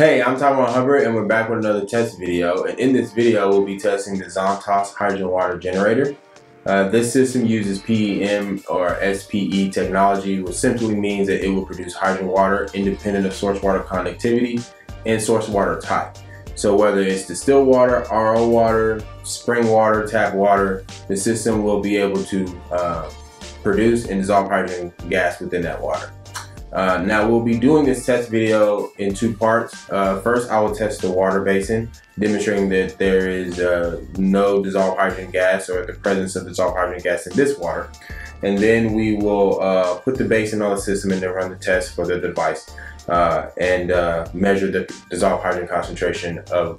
Hey, I'm Tyrone Hubbard and we're back with another test video, and in this video we'll be testing the Zontos Hydrogen Water Generator. This system uses PEM or SPE technology, which simply means that it will produce hydrogen water independent of source water conductivity and source water type. So whether it's distilled water, RO water, spring water, tap water, the system will be able to produce and dissolve hydrogen gas within that water. Now we'll be doing this test video in two parts. First, I will test the water basin, demonstrating that there is no dissolved hydrogen gas or the presence of dissolved hydrogen gas in this water. And then we will put the basin on the system and then run the test for the device and measure the dissolved hydrogen concentration of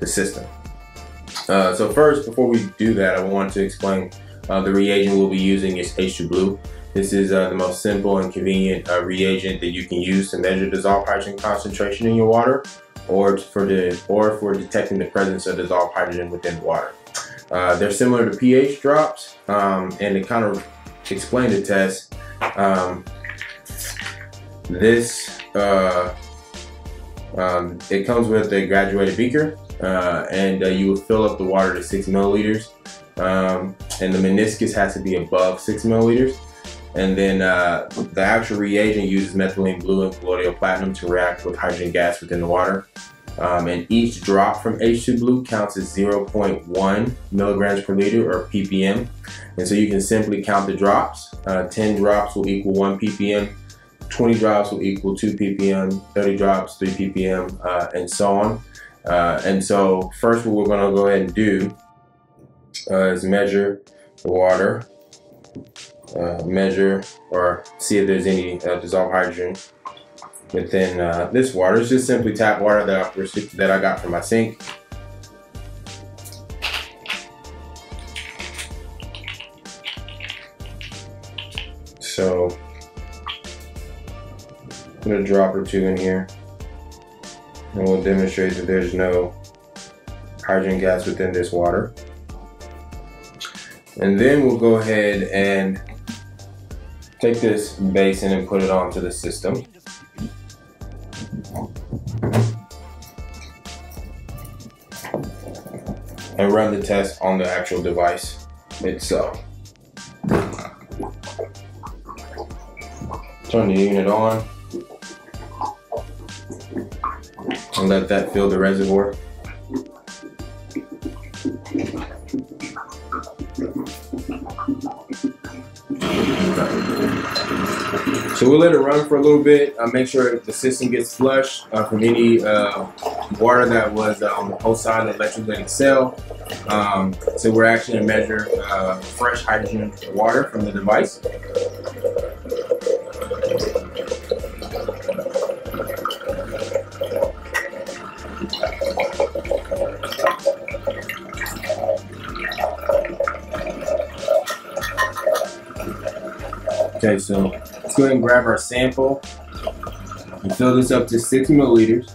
the system. So first, before we do that, I want to explain the reagent we'll be using is H2Blue. This is the most simple and convenient reagent that you can use to measure dissolved hydrogen concentration in your water or for detecting the presence of dissolved hydrogen within water. They're similar to pH drops, and to kind of explain the test, it comes with a graduated beaker, and you will fill up the water to 6 milliliters, and the meniscus has to be above 6 milliliters. And then the actual reagent uses methylene blue and colloidal platinum to react with hydrogen gas within the water. And each drop from H2Blue counts as 0.1 milligrams per liter, or ppm. And so you can simply count the drops. 10 drops will equal 1 ppm, 20 drops will equal 2 ppm, 30 drops, 3 ppm, and so on. And so first what we're going to go ahead and do is measure the water. Measure or see if there's any dissolved hydrogen within this water. It's just simply tap water that I got from my sink. So put a drop or two in here and we'll demonstrate that there's no hydrogen gas within this water. And then we'll go ahead and take this basin and put it onto the system. And run the test on the actual device itself. Turn the unit on. And let that fill the reservoir. So we'll let it run for a little bit, make sure the system gets flushed from any water that was on the outside of the electrolytic cell. So we're actually going to measure fresh hydrogen water from the device. Okay, so let's go ahead and grab our sample and fill this up to 6 milliliters.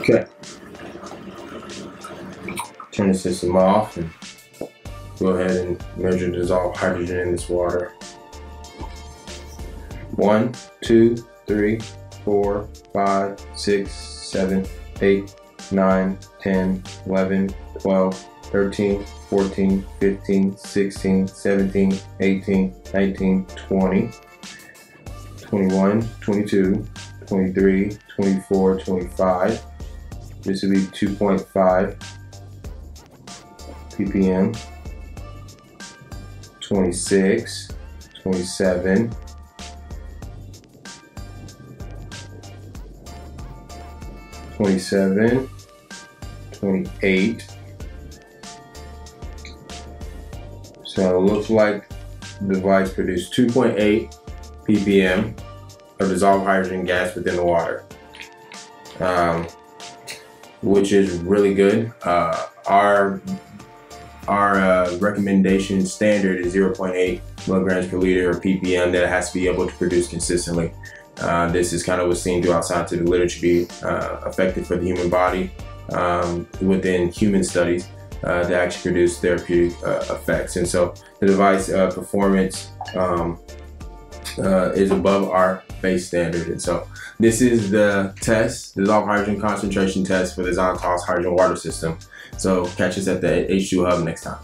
Okay. Turn the system off and go ahead and measure dissolved hydrogen in this water. 1, 2, 3, 4, 5, 6, 7, 8, 9, 10, 11, 12, 13, 14, 15, 16, 17, 18, 19, 20, 21, 22, 23, 24, 25. This would be 2.5 ppm. 26, 27, 27, 28. So it looks like the device produced 2.8 ppm of dissolved hydrogen gas within the water, which is really good. Our our recommendation standard is 0.8 milligrams per liter, or ppm, that it has to be able to produce consistently. This is kind of what's seen throughout scientific literature be effective for the human body within human studies that actually produce therapeutic effects. And so the device performance is above our base standard. And so this is the test, the dissolved hydrogen concentration test for the Zontos Hydrogen Water System. So catch us at the H2Hubb next time.